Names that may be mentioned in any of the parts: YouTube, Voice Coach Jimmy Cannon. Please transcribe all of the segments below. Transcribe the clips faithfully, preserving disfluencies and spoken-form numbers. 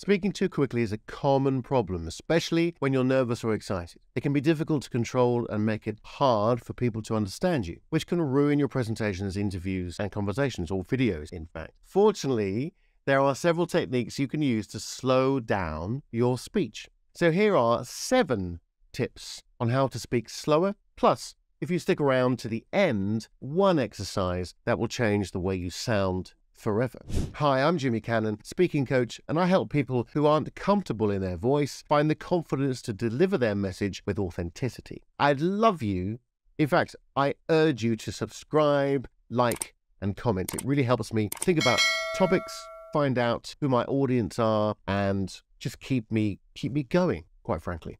Speaking too quickly is a common problem, especially when you're nervous or excited. It can be difficult to control and make it hard for people to understand you, which can ruin your presentations, interviews, and conversations, or videos, in fact. Fortunately, there are several techniques you can use to slow down your speech. So here are seven tips on how to speak slower. Plus, if you stick around to the end, one exercise that will change the way you sound forever. Hi, I'm Jimmy Cannon, speaking coach, and I help people who aren't comfortable in their voice find the confidence to deliver their message with authenticity. I'd love you, in fact, I urge you to subscribe, like, and comment. It really helps me think about topics, find out who my audience are, and just keep me, keep me going, quite frankly.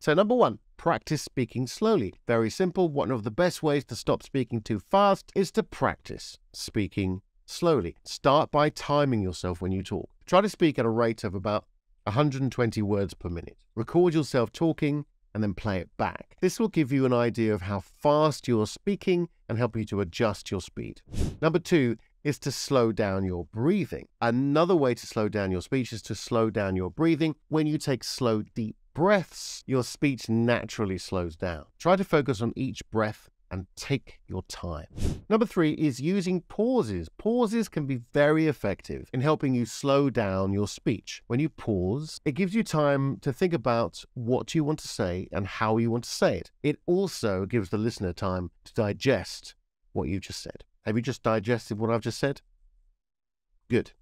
So number one, practice speaking slowly. Very simple. One of the best ways to stop speaking too fast is to practice speaking slowly. Start by timing yourself when you talk. Try to speak at a rate of about one hundred twenty words per minute. Record yourself talking and then play it back. This will give you an idea of how fast you're speaking and help you to adjust your speed. Number two is to slow down your breathing. Another way to slow down your speech is to slow down your breathing. When you take slow, deep breaths, your speech naturally slows down. Try to focus on each breath and take your time. Number three is using pauses. Pauses can be very effective in helping you slow down your speech. When you pause, it gives you time to think about what you want to say and how you want to say it. It also gives the listener time to digest what you just said. Have you just digested what I've just said? Good.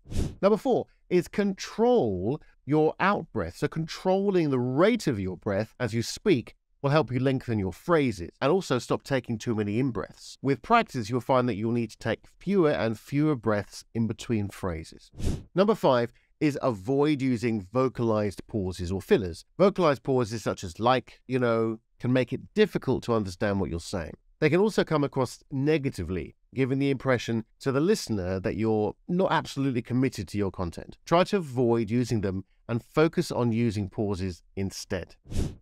Number four is control your out-breath. So controlling the rate of your breath as you speak will help you lengthen your phrases and also stop taking too many in-breaths. With practice, you'll find that you'll need to take fewer and fewer breaths in between phrases. Number five is avoid using vocalized pauses or fillers. Vocalized pauses such as like, you know, can make it difficult to understand what you're saying. They can also come across negatively, giving the impression to the listener that you're not absolutely committed to your content. Try to avoid using them and focus on using pauses instead.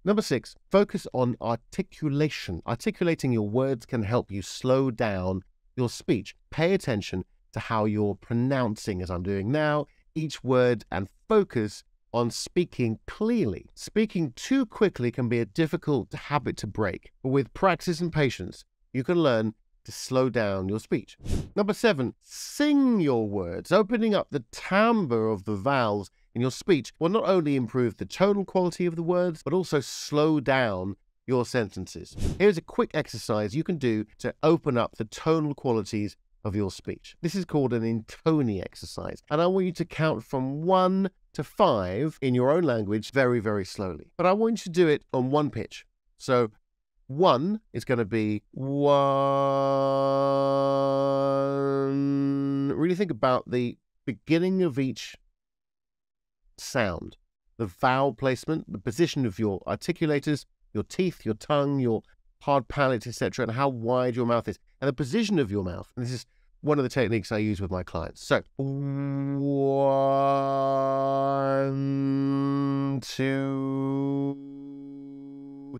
Number six, focus on articulation. Articulating your words can help you slow down your speech. Pay attention to how you're pronouncing, as I'm doing now, each word, and focus on speaking clearly. Speaking too quickly can be a difficult habit to break, but with practice and patience, you can learn to slow down your speech. Number seven, sing your words. Opening up the timbre of the vowels in your speech will not only improve the tonal quality of the words, but also slow down your sentences. Here's a quick exercise you can do to open up the tonal qualities of your speech. This is called an intoni exercise, and I want you to count from one to five in your own language very, very slowly. But I want you to do it on one pitch. So one is going to be one. Really think about the beginning of each sound, the vowel placement, the position of your articulators, your teeth, your tongue, your hard palate, et cetera, and how wide your mouth is, and the position of your mouth. And this is one of the techniques I use with my clients. So, one, two.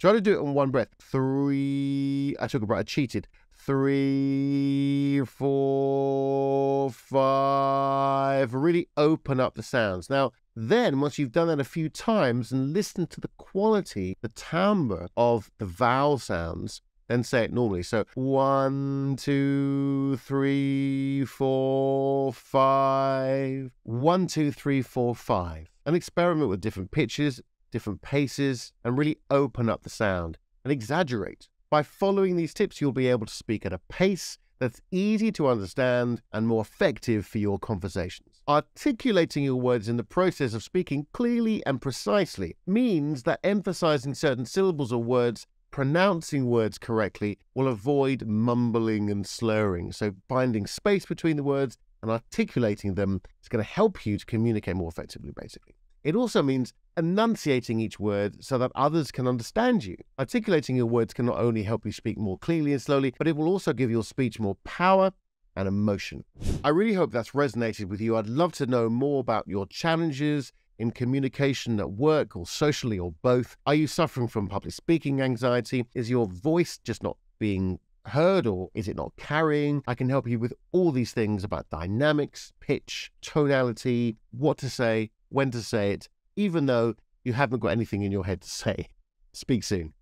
Try to do it in one breath. Three. I took a breath. I cheated. Three, four, five. Really open up the sounds. Now, then, once you've done that a few times and listen to the quality, the timbre of the vowel sounds, then say it normally. So one, two, three, four, five. One, two, three, four, five. And experiment with different pitches, different paces, and really open up the sound and exaggerate. By following these tips, you'll be able to speak at a pace that's easy to understand and more effective for your conversations. Articulating your words in the process of speaking clearly and precisely means that emphasizing certain syllables or words, pronouncing words correctly, will avoid mumbling and slurring. So finding space between the words and articulating them is going to help you to communicate more effectively, basically. It also means enunciating each word so that others can understand you. Articulating your words can not only help you speak more clearly and slowly, but it will also give your speech more power and emotion. I really hope that's resonated with you. I'd love to know more about your challenges, in communication at work or socially or both? Are you suffering from public speaking anxiety? Is your voice just not being heard, or is it not carrying? I can help you with all these things about dynamics, pitch, tonality, what to say, when to say it, even though you haven't got anything in your head to say. Speak soon.